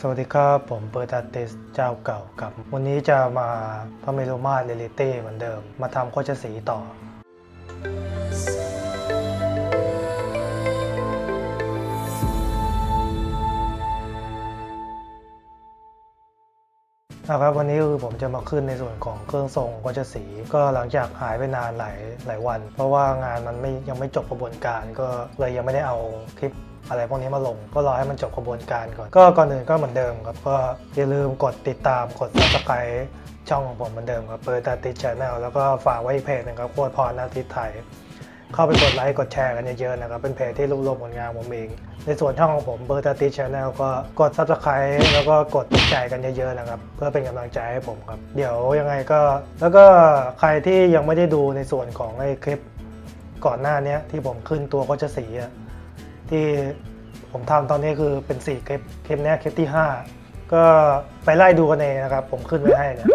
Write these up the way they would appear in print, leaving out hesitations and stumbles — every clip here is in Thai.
สวัสดีครับผมเบิร์ตอาร์ติสเจ้าเก่าครับวันนี้จะมาพระเมรุมาตรเรลิเต้เหมือนเดิมมาทำโคชสีต่อนะครับวันนี้คือผมจะมาขึ้นในส่วนของเครื่องทรงโคชสีก็หลังจากหายไปนานหลายวันเพราะว่างานมันยังไม่จบกระบวนการก็เลยยังไม่ได้เอาคลิปอะไรพวกนี้มาลงก็รอให้มันจบกระบวนการก่อนก็ก่อนอื่นก็เหมือนเดิมครับก็อย่าลืมกดติดตามกด Subscribe ช่องของผมเหมือนเดิมครับเปิดตาติด Channel แล้วก็ฝากไว้เพจหนึ่งครับโคตรพรอาทิตย์ไทยเข้าไปกดไลค์กดแชร์กันเยอะๆนะครับเป็นเพจที่รวบรวมผลงานผมเองในส่วนช่องของผมเปิดตาติด Channel ก็กด Subscribe แล้วก็กดติดใจกันเยอะๆนะครับเพื่อเป็นกำลังใจให้ผมครับเดี๋ยวยังไงก็แล้วก็ใครที่ยังไม่ได้ดูในส่วนของไอ้คลิปก่อนหน้านี้ที่ผมขึ้นตัวโคชสีที่ผมทำตอนนี้คือเป็น4คลิปนี้คลิปที่5ก็ไปไล่ดูกันเองนะครับผมขึ้นไว้ให้นะ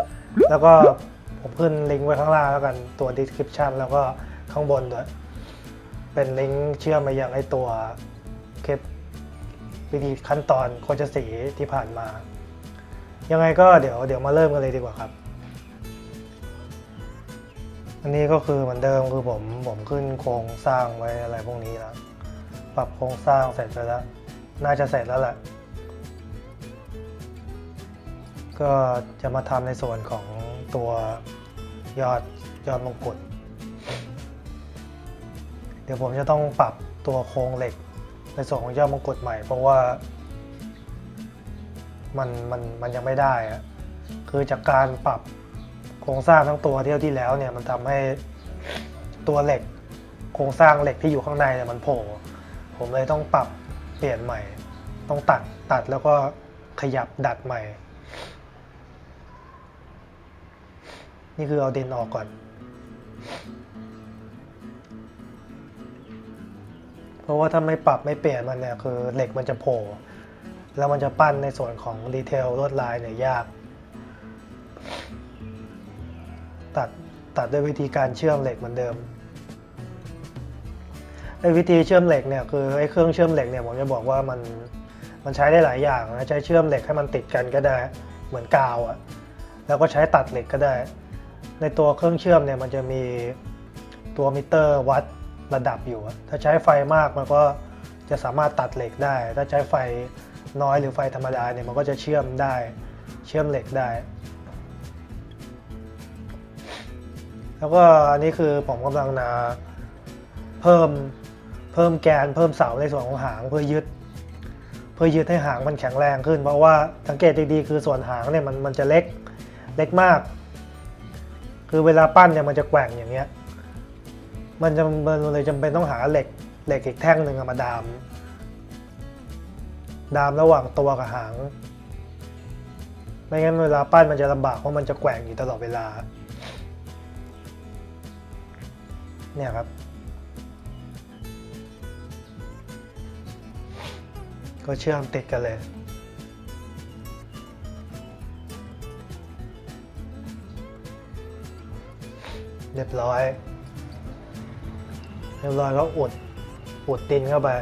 แล้วก็ผมขึ้นลิงก์ไว้ข้างล่างแล้วกันตัว description แล้วก็ข้างบนด้วยเป็นลิงก์เชื่อมไปยังไอตัวคลิปวิธีขั้นตอนโคชสีที่ผ่านมายังไงก็เดี๋ยวมาเริ่มกันเลยดีกว่าครับอันนี้ก็คือเหมือนเดิมคือผมขึ้นโครงสร้างไว้อะไรพวกนี้แล้วปรับโครงสร้างเสร็จไปแล้วน่าจะเสร็จแล้วแหละก็จะมาทำในส่วนของตัวยอดมงกุฎเดี๋ยวผมจะต้องปรับตัวโครงเหล็กในส่วนของยอดมงกุฎใหม่เพราะว่ามันยังไม่ได้อะคือจากการปรับโครงสร้างทั้งตัวเที่ยวที่แล้วเนี่ยมันทำให้ตัวเหล็กโครงสร้างเหล็กที่อยู่ข้างในเนี่ยมันโผล่ผมเลยต้องปรับเปลี่ยนใหม่ต้องตัดแล้วก็ขยับดัดใหม่นี่คือเอาดินออกก่อนเพราะว่าถ้าไม่ปรับไม่เปลี่ยนมันเนี่ยคือเหล็กมันจะโผล่แล้วมันจะปั้นในส่วนของดีเทลลวดลายเนี่ยยากตัดด้วยวิธีการเชื่อมเหล็กเหมือนเดิมไอ้วิธีเชื่อมเหล็กเนี่ยคือไอ้เครื่องเชื่อมเหล็กเนี่ยผมจะบอกว่ามันใช้ได้หลายอย่างนะใช้เชื่อมเหล็กให้มันติดกันก็ได้เหมือนกาวอ่ะแล้วก็ใช้ตัดเหล็กก็ได้ในตัวเครื่องเชื่อมเนี่ยมันจะมีตัวมิเตอร์วัดระดับอยู่ถ้าใช้ไฟมากมันก็จะสามารถตัดเหล็กได้ถ้าใช้ไฟน้อยหรือไฟธรรมดาเนี่ยมันก็จะเชื่อมได้เชื่อมเหล็กได้แล้วก็อันนี้คือผมกำลังเพิ่มแกนเพิ่มเสาในส่วนของหางเพื่อยึดให้หางมันแข็งแรงขึ้นเพราะว่าสังเกตดีๆคือส่วนหางเนี่ยมันจะเล็กมากคือเวลาปั้นเนี่ยมันจะแกว่งอย่างเงี้ยมันเลยจำเป็นต้องหาเหล็กอีกแท่งหนึ่งมาดามระหว่างตัวกับหางไม่งั้นเวลาปั้นมันจะลำบากเพราะมันจะแกว่งอยู่ตลอดเวลาเนี่ยครับก็เชื่อมติดกันเลยเรียบร้อยก็อุดตินเข้าไปแล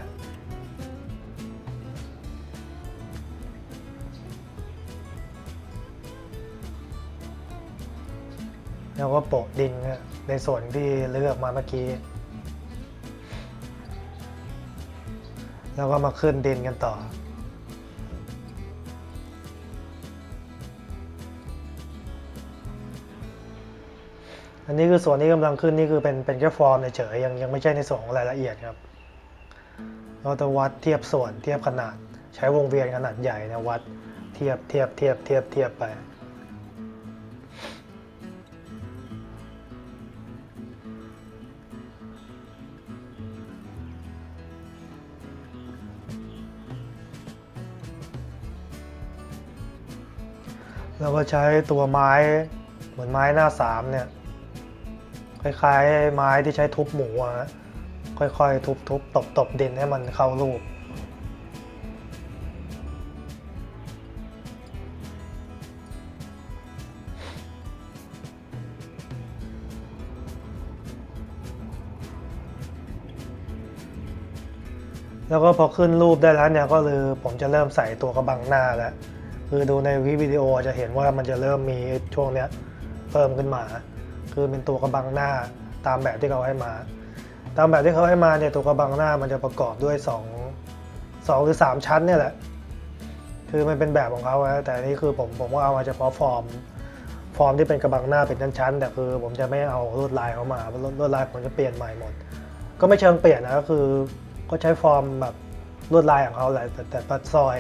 ้วก็โปะดินในส่วนที่เลือกมาเมื่อกี้แล้วก็มาขึ้นดินกันต่ออันนี้คือส่วนที่กำลังขึ้นนี่คือเป็นแค่ฟอร์มเฉยๆยังไม่ใช่ในส่วนของรายละเอียดครับเราจะวัดเทียบส่วนเทียบขนาดใช้วงเวียนขนาดใหญ่นะวัดเทียบไปแล้วก็ใช้ตัวไม้เหมือนไม้หน้าสามเนี่ยคล้ายๆไม้ที่ใช้ทุบหมูนะค่อยๆทุบๆตบดินให้มันเข้ารูป แล้วก็พอขึ้นรูปได้แล้วเนี่ยก็คือผมจะเริ่มใส่ตัวกระบังหน้าแล้วคือดูในวิดีโอจะเห็นว่ามันจะเริ่มมีช่วงเนี้ยเพิ่มขึ้นมาคือเป็นตัวกระบังหน้าตามแบบที่เขาให้มาเนี่ยตัวกระบังหน้ามันจะประกอบด้วย2หรือ3ชั้นเนี่ยแหละคือมันเป็นแบบของเขาแล้วแต่นี่คือผมก็เอามาเฉพาะฟอร์มที่เป็นกระบังหน้าเป็นชั้นๆแต่คือผมจะไม่เอาลวดลายเข้ามาลวดลายผมจะเปลี่ยนใหม่หมดก็ไม่เชิงเปลี่ยนนะก็คือก็ใช้ฟอร์มแบบลวดลายของเขาแหละแต่ปัดซอย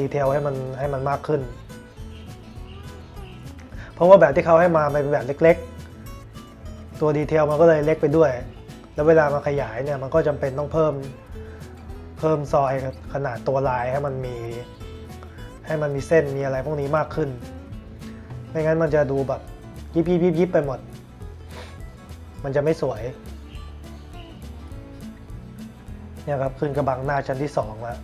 ดีเทลให้มันมากขึ้นเพราะว่าแบบที่เขาให้มาเป็นแบบเล็กๆตัวดีเทลมันก็เลยเล็กไปด้วยแล้วเวลามาขยายเนี่ยมันก็จำเป็นต้องเพิ่มซอยขนาดตัวลายให้มันมีเส้นมีอะไรพวกนี้มากขึ้นไม่งั้นมันจะดูแบบยิบไปหมดมันจะไม่สวยเนี่ยครับขึ้นกระบังหน้าชั้นที่2แล้ว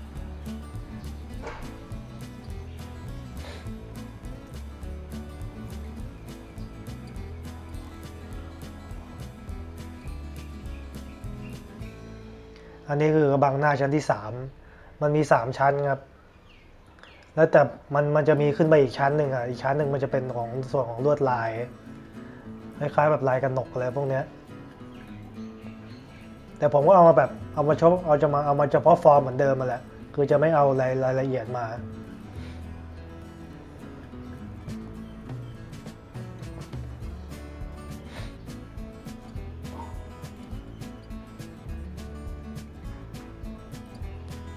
อันนี้คือกระบังหน้าชั้นที่3มันมี3ชั้นครับแล้วแต่มันจะมีขึ้นไปอีกชั้นหนึ่งอีกชั้นหนึ่งมันจะเป็นของส่วนของลวดลายคล้ายๆแบบลายกระหนกอะไรพวกเนี้ยแต่ผมก็เอามาแบบเอามาเฉพาะฟอร์มเหมือนเดิมมาแหละคือจะไม่เอารายละเอียดมา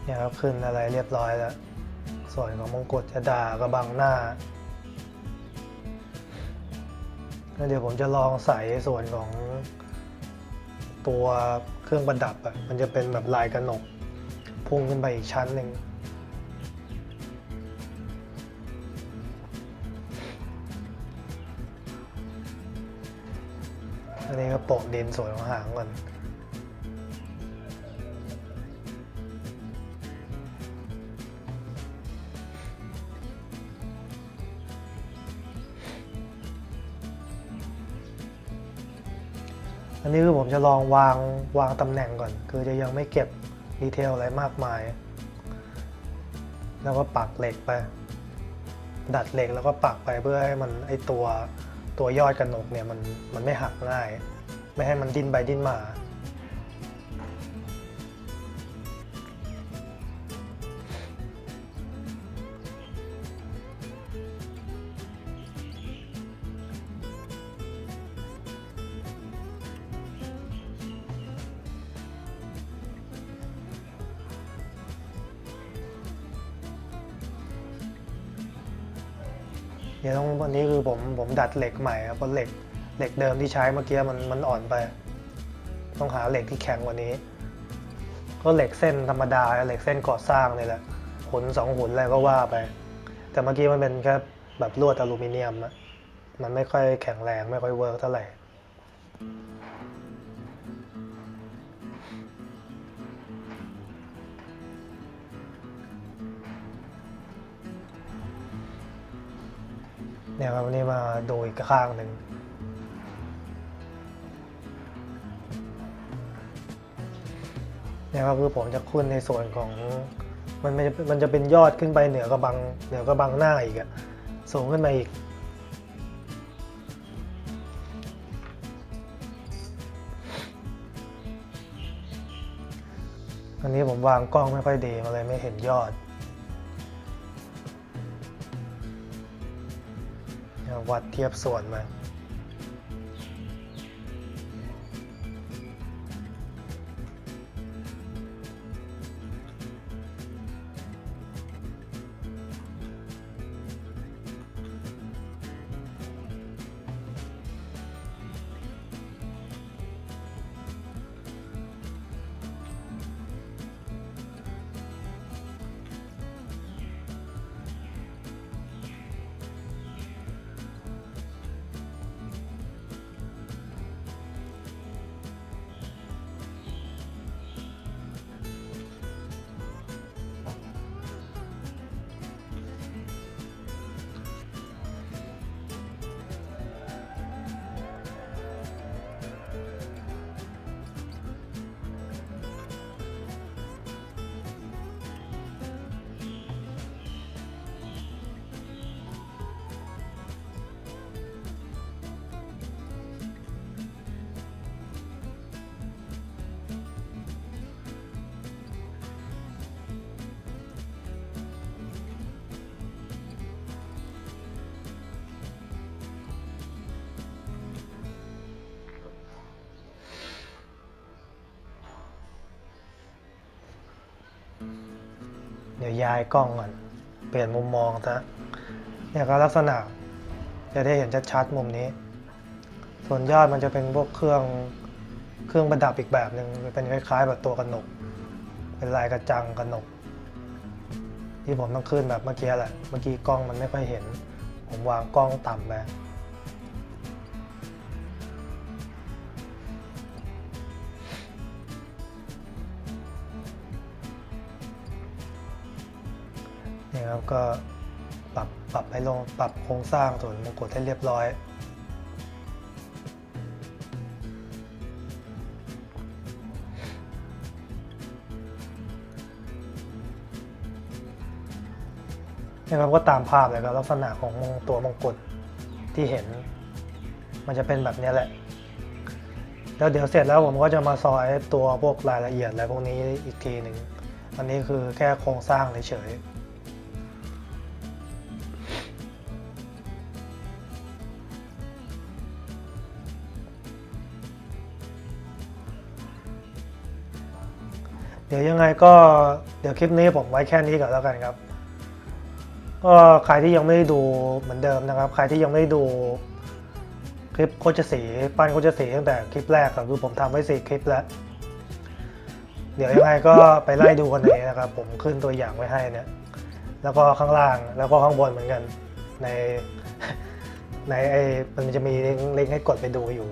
เนี่ยครับขึ้นอะไรเรียบร้อยแล้วส่วนของมงกุฎจะด่ากระบังหน้าแล้วเดี๋ยวผมจะลองใส่ส่วนของตัวเครื่องประดับอ่ะมันจะเป็นแบบลายกระหนกพุ่งขึ้นไปอีกชั้นหนึ่งอันนี้ก็โปะดินส่วนของหางก่อนอันนี้คือผมจะลองวางตำแหน่งก่อนคือจะยังไม่เก็บดีเทลอะไรมากมายแล้วก็ปักเหล็กไปดัดเหล็กแล้วก็ปักไปเพื่อให้มันไอตัวยอดกระหนกเนี่ยมันไม่หักง่ายไม่ให้มันดิ้นไปดิ้นมาเดี๋ยววันนี้คือผมดัดเหล็กใหม่ครับเพราะเหล็กเดิมที่ใช้เมื่อกี้มันอ่อนไปต้องหาเหล็กที่แข็งกว่านี้ก็เหล็กเส้นธรรมดาเหล็กเส้นก่อสร้างนี่แหละหุ่น 2 หุ่นอะไรก็ว่าไปแต่เมื่อกี้มันเป็นแค่แบบลวดอลูมิเนียมนะมันไม่ค่อยแข็งแรงไม่ค่อยเวิร์กเท่าไหร่เนี่ยครับวันนี้มาดูอีกข้างหนึ่งเนี่ยก็คือผมจะขึ้นในส่วนของมันจะเป็นยอดขึ้นไปเหนือกระบังหน้าอีกอะสูงขึ้นมาอีกอันนี้ผมวางกล้องไม่ค่อยดีมันเลยไม่เห็นยอดวัดเทียบส่วนมา เดี๋ยวย้ายกล้องก่อนเปลี่ยนมุมมองซะเนี่ยก็ลักษณะจะได้เห็นชัดๆมุมนี้ส่วนยอดมันจะเป็นพวกเครื่องประดับอีกแบบหนึ่งเป็นคล้ายๆแบบตัวกระหนกเป็นลายกระจังกระหนกที่ผมต้องขึ้นแบบเมื่อกี้แหละเมื่อกี้กล้องมันไม่ค่อยเห็นผมวางกล้องต่ำไปนี่ครับก็ปรับให้ลงปรับโครงสร้างส่วนมงกุฎให้เรียบร้อยนะครับก็ตามภาพเลยครับลักษณะของตัวมงกุฎที่เห็นมันจะเป็นแบบนี้แหละแล้วเดี๋ยวเสร็จแล้วผมก็จะมาซอยตัวพวกรายละเอียดอะไรพวกนี้อีกทีหนึ่งอันนี้คือแค่โครงสร้างเฉยเดี๋ยวยังไงก็เดี๋ยวคลิปนี้ผมไว้แค่นี้ก่อนแล้วกันครับก็ใครที่ยังไม่ได้ดูเหมือนเดิมนะครับใครที่ยังไม่ได้ดูคลิปโคชสีปั้นโคชสีตั้งแต่คลิปแรกครับคือผมทำไว้4คลิปแล้วเดี๋ยวยังไงก็ไปไล่ดูกันเลยนะครับผมขึ้นตัวอย่างไว้ให้เนี่ยแล้วก็ข้างล่างแล้วก็ข้างบนเหมือนกันในไอ้มันจะมีลิงก์ให้กดไปดูอยู่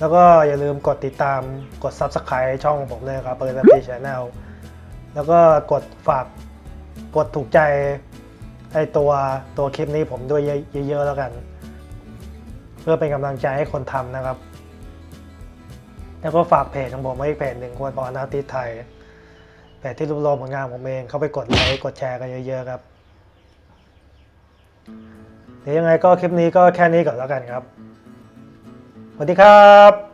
แล้วก็อย่าลืมกดติดตามกด Subscribe ช่องผมเลยครับเปิด Happy Channel แล้วก็กดฝากกดถูกใจไอตัวคลิปนี้ผมด้วยเยอะๆแล้วกันเพื่อเป็นกำลังใจให้คนทำนะครับแล้วก็ฝากเพจของผมไว้อีกเพจหนึ่งควรพอนาติไทยเพจที่รวบรวมผลงานผมเองเข้าไปกดไลค์กดแชร์กันเยอะๆครับเดี๋ยวยังไงก็คลิปนี้ก็แค่นี้ก่อนแล้วกันครับสวัสดีครับ